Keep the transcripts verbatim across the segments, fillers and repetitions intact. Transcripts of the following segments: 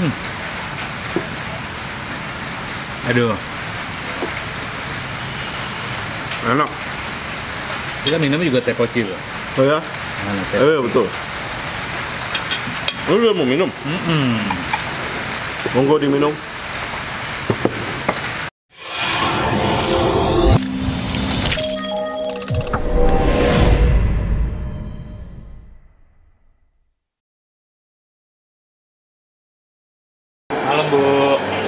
Hmm. Aduh, enak. Kita minumnya juga teh poci loh. Oh ya? Mana teh? Eh betul. Lu udah mau minum? Mm-mm. Monggo diminum. Halo Bu.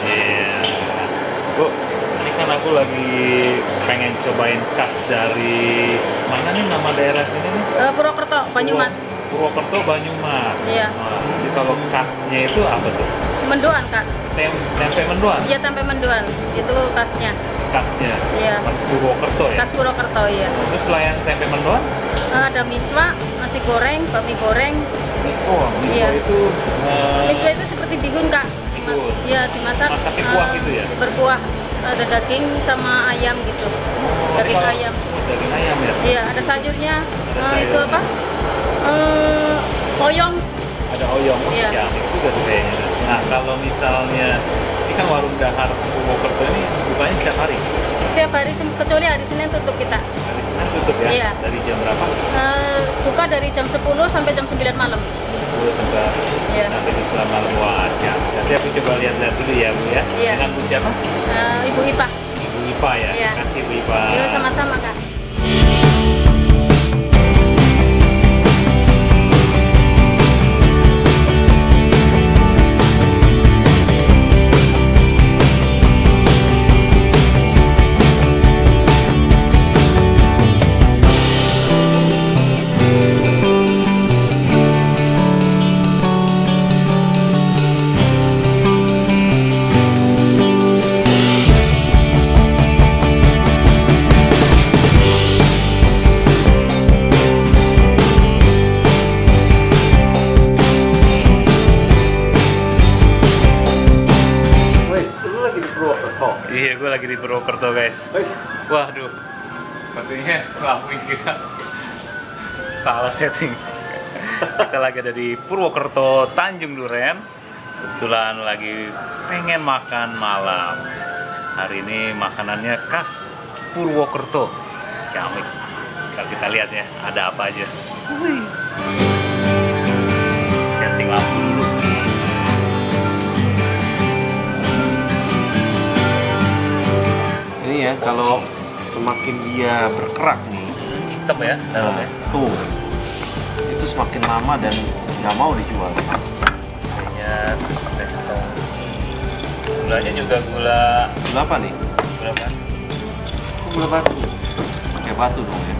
Yeah. Bu, ini kan aku lagi pengen cobain khas dari mana nih nama daerah ini nih? Uh, Purwokerto, Banyumas. Purwokerto, Banyumas. Iya. Nah, jadi kalau khasnya itu apa tuh? Mendoan, Kak. Tem tempe Mendoan? Iya, tempe Mendoan. Itu khasnya. Khasnya? Iya. Khas Purwokerto ya? Khas Purwokerto, iya. Terus selain tempe Mendoan? Uh, ada miswa, nasi goreng, bakmi goreng. Miswa? Miswa iya. itu? Uh... Miswa itu seperti bihun, Kak. Bihun? Iya, dimasak. Masaknya kuah uh, gitu ya? Berkuah. Ada daging sama ayam gitu. Oh, daging kalau, ayam. Oh, daging ayam ya? Iya, ada sayurnya. Ada uh, sayur. Itu apa? Uh, oyong. Ada oyong, iya. Ya, itu udah kayaknya. Nah, kalau misalnya ini kan warung dahar Purwokerto ini bukanya setiap hari? Setiap hari, kecuali hari Senin tutup kita. Hari Senin tutup ya? Iya. Dari jam berapa? Uh, buka dari jam sepuluh sampai jam sembilan malam. Iya. Sampai jam sembilan malam. Wah, jam. Nanti aku coba lihat-lihat dulu ya, Bu ya. Iya. Dengan Bu siapa? Uh, Ibu Hipah. Ibu Hipah ya? Iya. Terima kasih Ibu Hipah. Iya, sama-sama Kak. Iya, gue lagi di Purwokerto guys. Waduh, sepertinya ngakui kita salah setting. Kita lagi ada di Purwokerto, Tanjung Duren. Kebetulan lagi pengen makan malam. Hari ini makanannya khas Purwokerto, camik. Kalau kita lihat ya, ada apa aja. Setting lampu dulu. Ya, kalau semakin dia berkerak nih hitam ya, nah, ya. Tuh itu semakin lama dan nggak mau dijual ya. Gulanya juga gula gula apa nih? Gula batu. Gula batu pakai batu dong ya.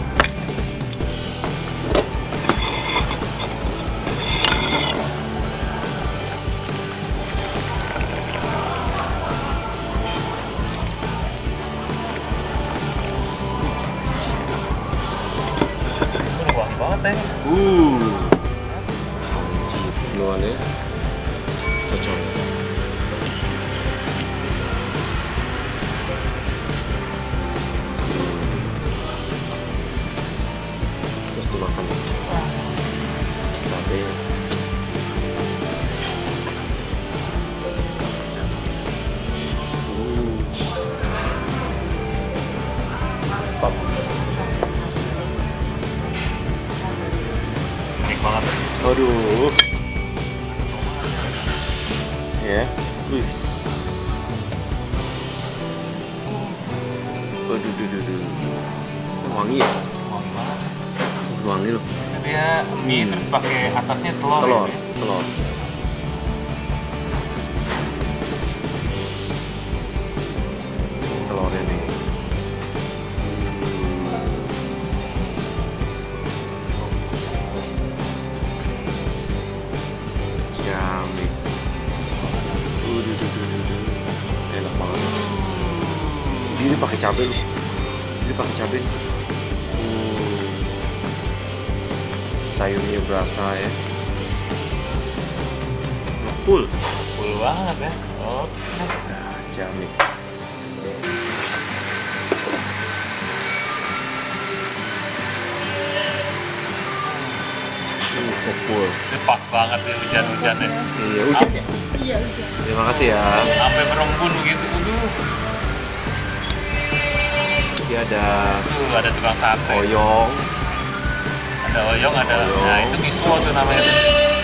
Uh, nuannya cocok. Terus dimakan cabai. Uh, top. Banget. Aduh. Ya. Yeah. Wis. Aduh, duh, duh, duh. Wangi ya? Wangi banget. Wangi loh. Jadi ya mie hmm. terus pakai atasnya telur. Telur, ya? telur. Telurnya nih. Ini pakai cabai loh. Ini pakai cabai. Hmm. Sayurnya berasa ya. Full. Full banget ya. Oke. Nah, jamik. Uh, pukul. Ini pas banget ya hujan-hujannya. Iya, hujan ya? Iya, hujan. Terima kasih ya. Sampai merembun begitu. Aduh. Dia ada tuh ada tukang sate. Oyong. Ada oyong, ada. Oyong. Nah, itu miswa tuh namanya.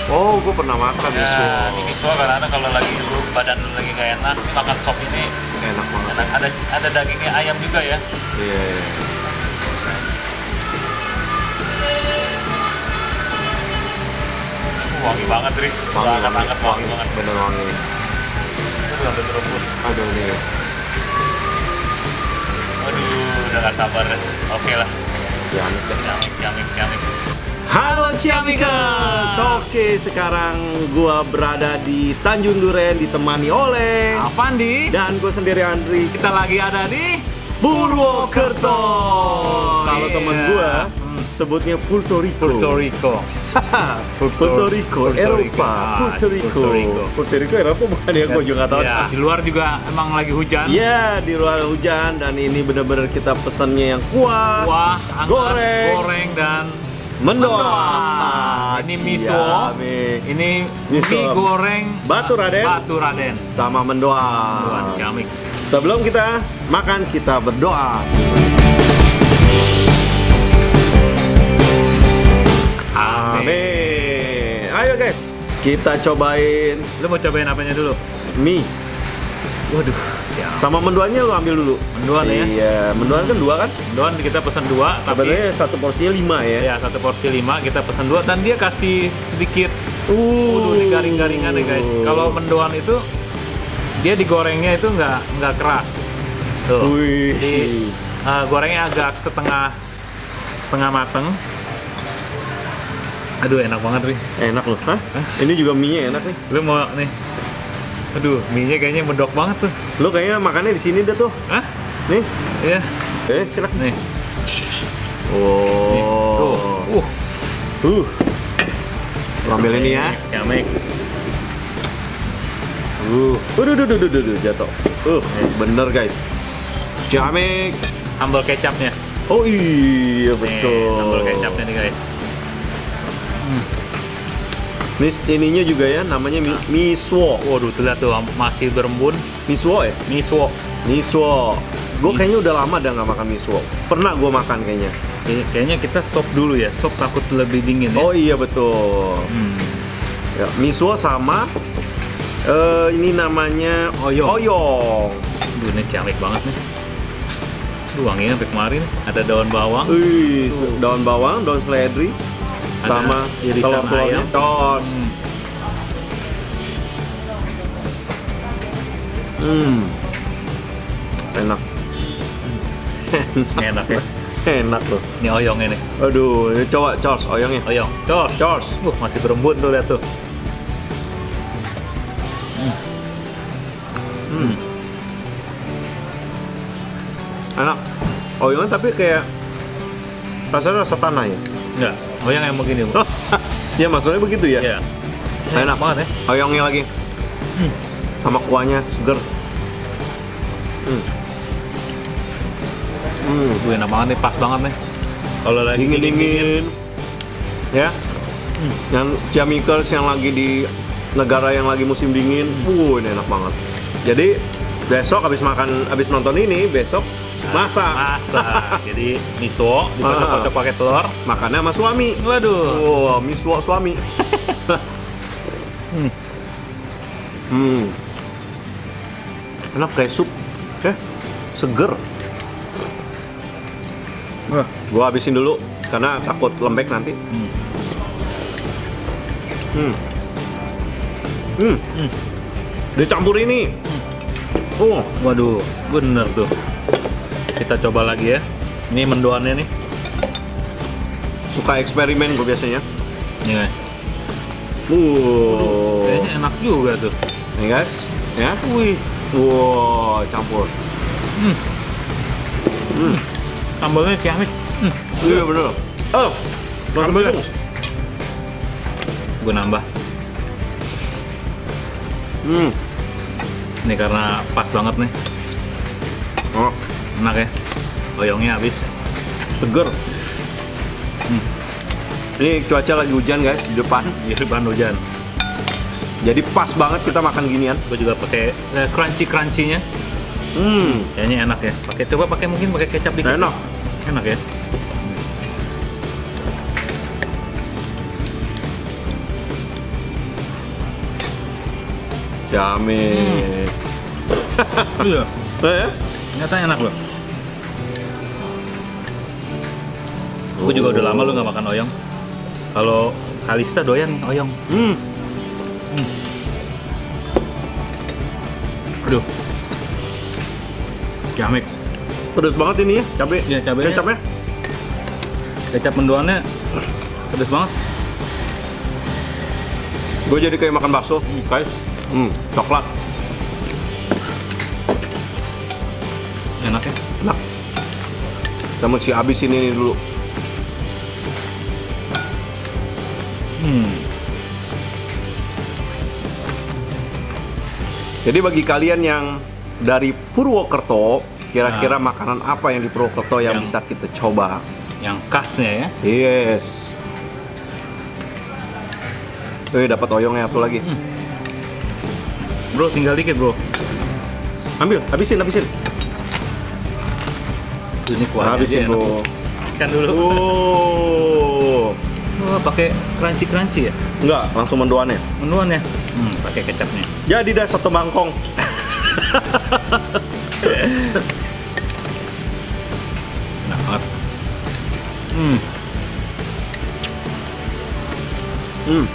Oh, gue pernah makan ya, miswa. Ini miswa karena kalau lagi lu badan lu lagi gak enak, ini makan sop ini. Enak banget. Enak. Ada ada dagingnya ayam juga ya. Iya. Yeah. Wangi banget, Rik. Wangi banget, wangi banget. Bener wangi. Itu udah terobos. Aduh, ini. Aduh, udah gak sabar deh. Oke lah. Ciamik, ciamik, ciamik, ciamik. Halo Ciamikers! Oke, sekarang gua berada di Tanjung Duren ditemani oleh Afandi dan gua sendiri Andri. Kita lagi ada di Purwokerto. Kalau temen gua sebutnya Puerto Rico. Puerto Rico. Puerto Rico, Eropa. Puerto Rico. Puerto Rico, Eropa bukan ya? Gue juga nggak tahu. Di luar juga emang lagi hujan. Iya, di luar hujan dan ini benar-benar kita pesannya yang kuah, kuah, goreng, goreng dan mendoan. Ini miso, ini mie goreng Baturaden, Baturaden sama mendoan. Sebelum kita makan kita berdoa. Amin. Ayo guys, kita cobain. Lu mau cobain apanya dulu? Mie. Waduh. Ya. Sama mendoannya lu ambil dulu. Mendoan iya. ya? Iya. Mendoan kan dua kan? Mendoan kita pesan dua. Sebenarnya satu porsinya lima ya? Iya, satu porsi lima kita pesan dua. Dan dia kasih sedikit. Uh. Ini garing-garingan ya guys. Kalau mendoan itu dia digorengnya itu nggak nggak keras. Tuh. Wih. Jadi uh, gorengnya agak setengah setengah mateng. Aduh enak banget nih. Enak loh. Hah? Ini juga mie-nya enak nih. Lu mau nih. Aduh, mie-nya kayaknya medok banget tuh. Lu kayaknya makannya di sini dah tuh. Hah? Nih. Iya. Eh, silak nih. Oh. Nih. Uh. Uh. Ambil ini ya. Ciamik. Uh. Aduh, aduh, aduh, aduh, jatuh. Uh, yes. Bener guys. Ciamik. Sambal kecapnya. Oh iya betul. Nih, sambal kecapnya nih guys. Ini ininya juga ya, namanya mi miswo. Waduh, lihat tuh masih berembun. Miswo ya? Miswo. Miswo. Gue kayaknya udah lama dah nggak makan miswo. Pernah gue makan kayaknya. Kayaknya kita sop dulu ya. Sop takut lebih dingin ya. Oh iya betul. Hmm. Ya, miswo sama uh, ini namanya oyong. Oyong. Duh, ini ciamik banget nih. Duh, wanginya sampai kemarin. Ada daun bawang. Wih, daun bawang, daun seledri. Sama irisan ayam tos. Hmm. Enak. Enak ya. Enak tuh. Ini oyongnya nih. Aduh, ini coba cors oyongnya. Oyong. Cors. Cors. Uh, masih berembun tuh lihat tuh. Hmm. Hmm. Enak. Oyongnya tapi kayak rasanya rasa tanah ya. Enggak. Oyong yang begini. Oh, ya maksudnya begitu ya? Iya. Enak banget ya. Oyongnya lagi. Hmm. Sama kuahnya seger. Hmm. Hmm, gue enak banget nih, pas banget nih. Kalau lagi dingin-dingin. Ya. Hmm. Yang Ciamikers yang lagi di negara yang lagi musim dingin, uh, ini enak banget. Jadi besok habis makan habis nonton ini, besok masak. Masak. Jadi miswo dikocok-kocok pakai telur, makannya sama suami. Waduh. Wow, miswo suami. hmm. hmm. Enak kayak sup. Eh, seger. Uh. Gua habisin dulu karena takut lembek nanti. Hmm. Hmm. Hmm. hmm. Dicampur ini. Hmm. Oh, waduh, bener tuh. Kita coba lagi ya. Ini mendoannya nih. Suka eksperimen gue biasanya. Nih guys. Wow. Kayaknya enak juga tuh. Nih guys. Ya. Wih. Wow, campur. Hmm. Hmm. Sambalnya ciamik. Hmm. Iya bener. Oh. Sambalnya. Gue nambah. Hmm. Ini karena pas banget nih. Oh. Enak ya, oyongnya habis, seger. Hmm. Ini cuaca lagi hujan guys, di depan. Di depan hujan. Jadi pas banget kita makan ginian. Gue juga pakai eh, crunchy-crunchy-nya. Hmm, kayaknya enak ya. Pakai coba pakai mungkin pakai kecap dikit. Enak. Enak ya. Jamin. Hmm. Iya. Eh, ternyata enak loh. Gue juga udah lama lu nggak makan oyong. Kalau Kalista doyan oyong. Hmm. hmm. Aduh. Jamek. Pedas banget ini ya, cabe. Ya, cabenya. Kecapnya. Kecap mendoannya pedas banget. Gue jadi kayak makan bakso, guys. Hmm, coklat. Enak ya? Enak. Kita mesti habisin ini dulu. Hmm. Jadi bagi kalian yang dari Purwokerto, kira-kira nah, makanan apa yang di Purwokerto yang, yang bisa kita coba? Yang khasnya ya? Yes. Eh, dapat oyongnya satu lagi. Hmm. Bro, tinggal dikit bro. Ambil, habisin, habisin. Ini kuahnya habisin bro. Ikan dulu. Oh. Wah, oh, pakai crunchy-crunchy ya? Enggak, langsung mendoan ya? Mendoan ya? Hmm, pakai kecapnya. Jadi dah satu mangkong. Enak banget. Hmm. Hmm.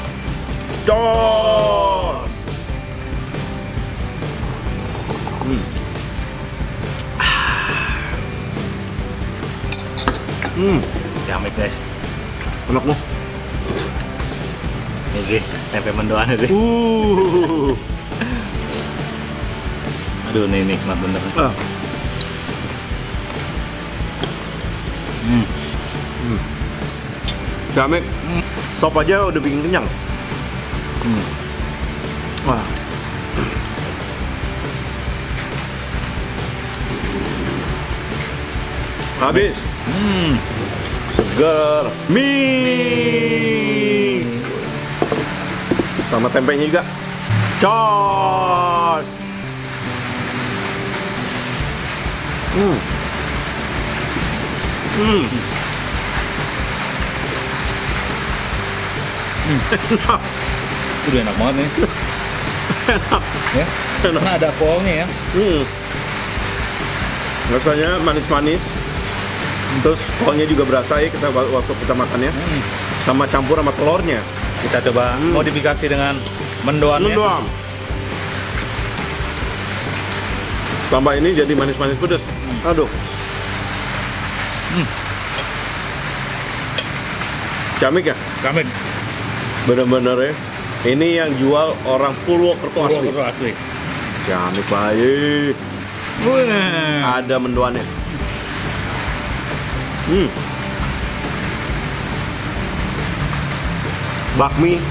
Dos. Hmm. Hmm. Jamet guys. Enak loh. Oke, tempe mendoan deh. Uh. Aduh, ini nikmat bener. Uh. Hmm. Hmm. Jamek. Hmm. Sop aja udah bikin kenyang. Hmm. Wah. Habis. Hmm. Segar. Mie. Sama tempenya juga. Cos. Hmm. Hmm. Hmm. Enak. Udah enak banget nih. Enak. Ya. Enak. Karena ada koalnya ya. Hmm. Rasanya manis-manis. Terus koalnya juga berasa ya kita waktu kita makannya. Hmm. Sama campur sama telurnya. Kita coba hmm. modifikasi dengan mendoannya. Mendoan. Tambah ini jadi manis-manis pedas. Hmm. Aduh. Hmm. Camik ya? Camik. Bener-bener ya. Ini yang jual orang Purwokerto asli. Purwokerto asli. Camik baik. Hmm. Ada mendoannya. Hmm. Bakmi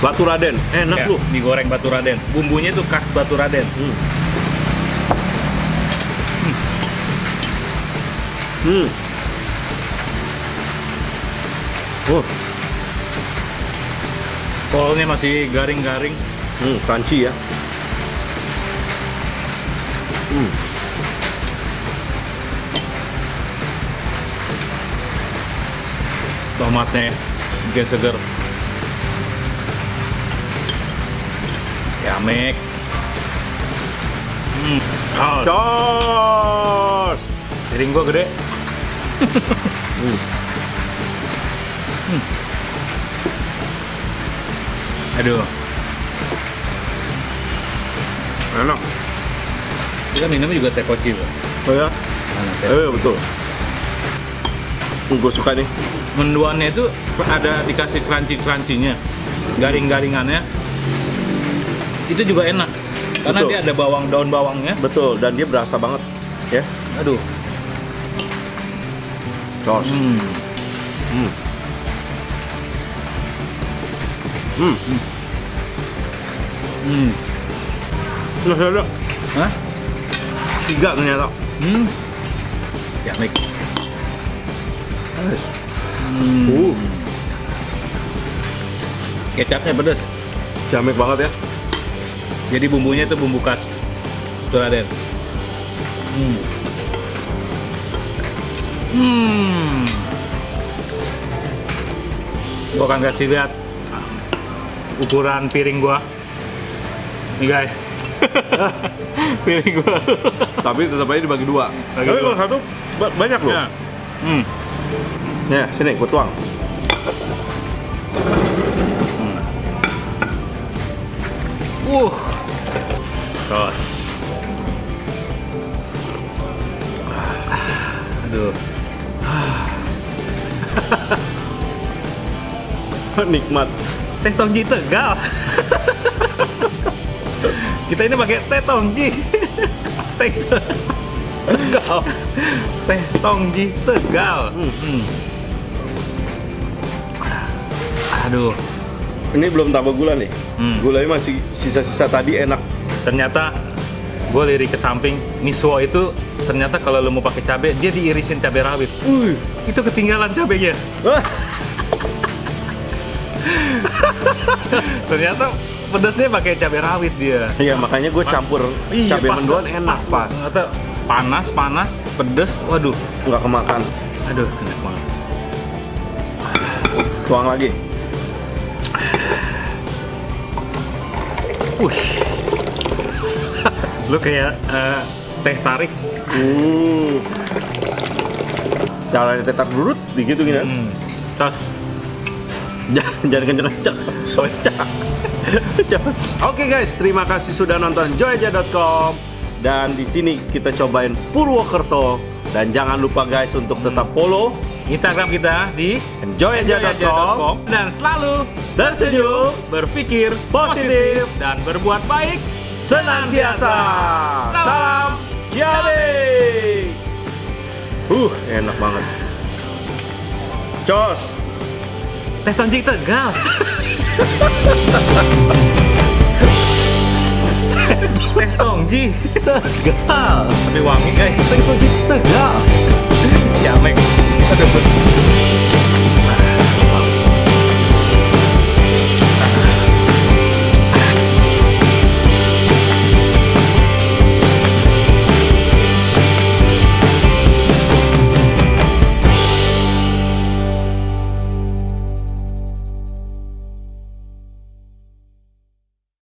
Baturaden, enak ya, lu. Mie goreng Baturaden, bumbunya tuh khas Baturaden. Hmm. Hmm. Oh. Kolnya masih garing-garing. Hmm, crunchy ya. Hmm. Tomatnya bikin seger. Jamek. Hmm. Oh. Cos. Piring gua gede. hmm. Hmm. Aduh. Enak. Kita minumnya juga teh poci loh. Oh ya? Nah, eh betul. Gue suka nih. Mendoannya itu ada dikasih crunchy-crunchy-nya. Garing-garingannya. Itu juga enak karena betul, dia ada bawang, daun bawangnya, betul, dan dia berasa banget ya. Aduh, cos. Hmm. Hmm. Hmm. Hmm. Ternyata. Hah? Tiga ternyata. Hmm. Ya, Mik. Nice. Hmm. Uh. Kecapnya pedas. Ciamik banget ya. Jadi bumbunya itu bumbu khas Baturaden. Hmm. Hmm. Gua akan kasih lihat ukuran piring gua. Nih guys. Piring gua. Tapi tetap aja dibagi dua. Bagi Tapi dua. Kalau satu banyak loh. Ya. Hmm. Ya, sini gua tuang. Hmm. Uh. Tos. Aduh. Nikmat. Teh Tong Tji Tegal. Kita ini pakai Teh Tong Tji Tegal. Teh Tong Tji Tegal. Hmm. Aduh. Ini belum tambah gula nih. Hmm. Gulanya masih sisa-sisa tadi, enak. Ternyata gue lirik ke samping, Miswa itu ternyata kalau lo mau pakai cabai, dia diirisin cabai rawit. Uh. Itu ketinggalan cabainya. Ternyata pedasnya pakai cabai rawit dia. Iya, makanya gue campur iya, cabai Mendoan enak pas. Pas. Panas, panas, pedes, waduh. Nggak kemakan. Aduh, enak banget. Tuang lagi. Wush. Lu kayak uh, teh tarik. Hmm. Caranya teh tarik burut, gitu gini. Hmm. Tos. Jangan, jangan kenceng-kenceng. Oke guys, terima kasih sudah nonton enjoy aja dot com. Dan di sini kita cobain Purwokerto. Dan jangan lupa guys untuk tetap follow Instagram kita di enjoy aja dot com. Dan selalu tersenyum, berpikir positif, dan berbuat baik senantiasa. Salam Ciamik. Uh, enak banget. Cos. Teh Tong Tji Tegal. Teh Tong Tji Tegal. Tapi wangi guys. Teh Tong Tji Tegal.